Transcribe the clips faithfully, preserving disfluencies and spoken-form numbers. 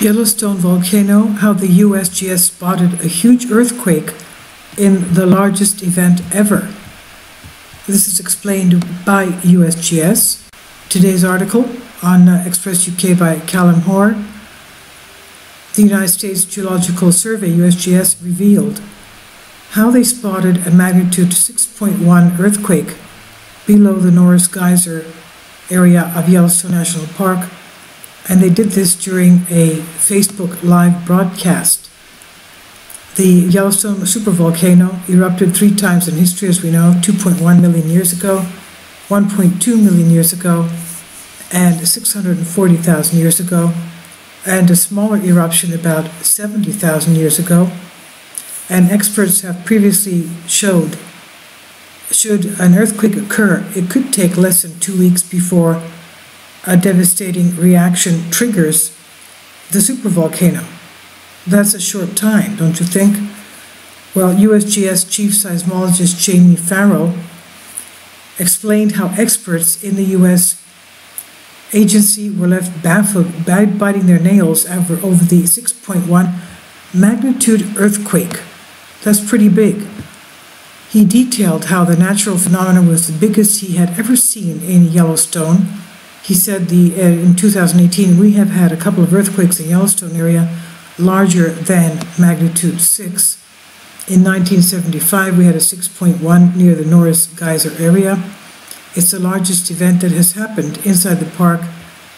Yellowstone volcano, how the U S G S spotted a huge earthquake in the largest event ever. This is explained by U S G S. Today's article on uh, Express U K by Callum Hoare. The United States Geological Survey, U S G S, revealed how they spotted a magnitude six point one earthquake below the Norris Geyser area of Yellowstone National Park, and they did this during a Facebook live broadcast. The Yellowstone supervolcano erupted three times in history, as we know, two point one million years ago, one point two million years ago, and six hundred forty thousand years ago, and a smaller eruption about seventy thousand years ago. And experts have previously showed, should an earthquake occur, it could take less than two weeks before a devastating reaction triggers the supervolcano. That's a short time, don't you think? Well, U S G S chief seismologist Jamie Farrell explained how experts in the U S agency were left baffled, biting their nails over, over the six point one magnitude earthquake. That's pretty big. He detailed how the natural phenomenon was the biggest he had ever seen in Yellowstone. He said the uh, in two thousand eighteen, we have had a couple of earthquakes in Yellowstone area larger than magnitude six. In nineteen seventy-five, we had a six point one near the Norris Geyser area. It's the largest event that has happened inside the park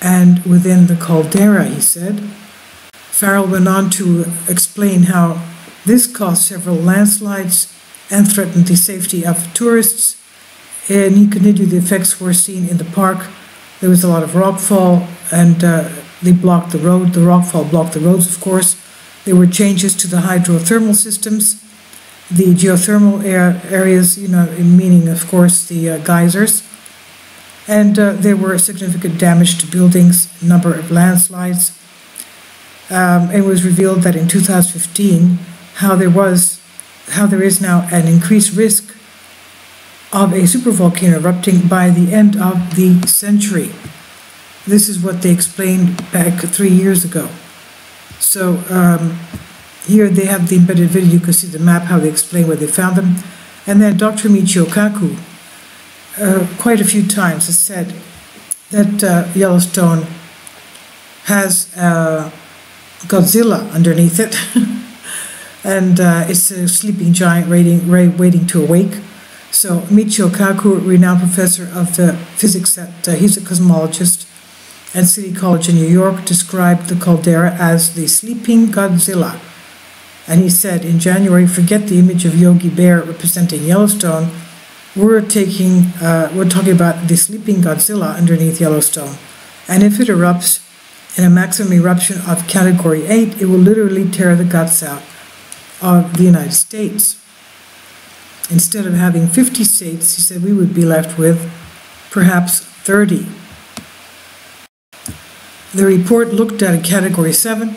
and within the caldera, he said. Farrell went on to explain how this caused several landslides and threatened the safety of tourists. And he continued, the effects were seen in the park. There was a lot of rockfall, and uh, they blocked the road. The rockfall blocked the roads, of course. There were changes to the hydrothermal systems, the geothermal areas, you know, meaning, of course, the uh, geysers. And uh, there were significant damage to buildings, number of landslides. Um, it was revealed that in two thousand fifteen, how there was, how there is now an increased risk of a supervolcano erupting by the end of the century. This is what they explained back three years ago. So um, here they have the embedded video. You can see the map, how they explain where they found them. And then Doctor Michio Kaku, uh, quite a few times, has said that uh, Yellowstone has uh, Godzilla underneath it, and uh, it's a sleeping giant waiting to awake. So Michio Kaku, renowned professor of the physics at, uh, he's a cosmologist at City College in New York, described the caldera as the sleeping Godzilla. And he said in January, forget the image of Yogi Bear representing Yellowstone. We're taking, uh, we're talking about the sleeping Godzilla underneath Yellowstone. And if it erupts in a maximum eruption of category eight, it will literally tear the guts out of the United States. Instead of having fifty states, he said, we would be left with perhaps thirty. The report looked at a category seven,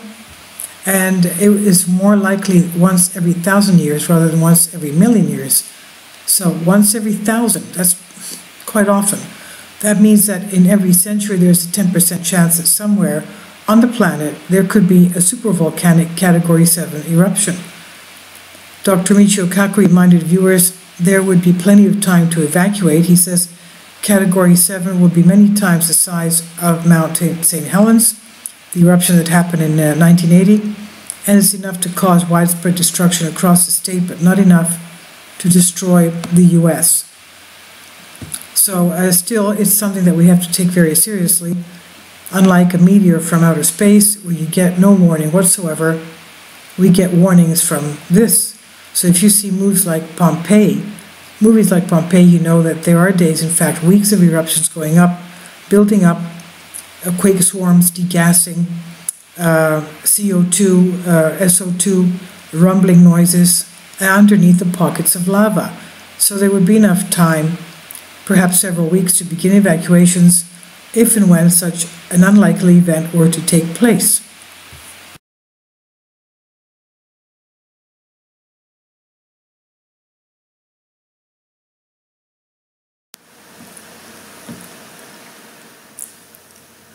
and it is more likely once every thousand years rather than once every million years. So once every thousand, that's quite often. That means that in every century there's a ten percent chance that somewhere on the planet there could be a supervolcanic category seven eruption. Doctor Michio Kaku reminded viewers there would be plenty of time to evacuate. He says category seven will be many times the size of Mount Saint Helens, the eruption that happened in uh, nineteen eighty, and it's enough to cause widespread destruction across the state, but not enough to destroy the U S. So uh, still, it's something that we have to take very seriously, unlike a meteor from outer space where you get no warning whatsoever. We get warnings from this. So if you see moves like Pompeii, movies like Pompeii, you know that there are days, in fact, weeks of eruptions going up, building up, uh, quake swarms, degassing, uh, C O two, uh, S O two, rumbling noises underneath the pockets of lava. So there would be enough time, perhaps several weeks, to begin evacuations if and when such an unlikely event were to take place.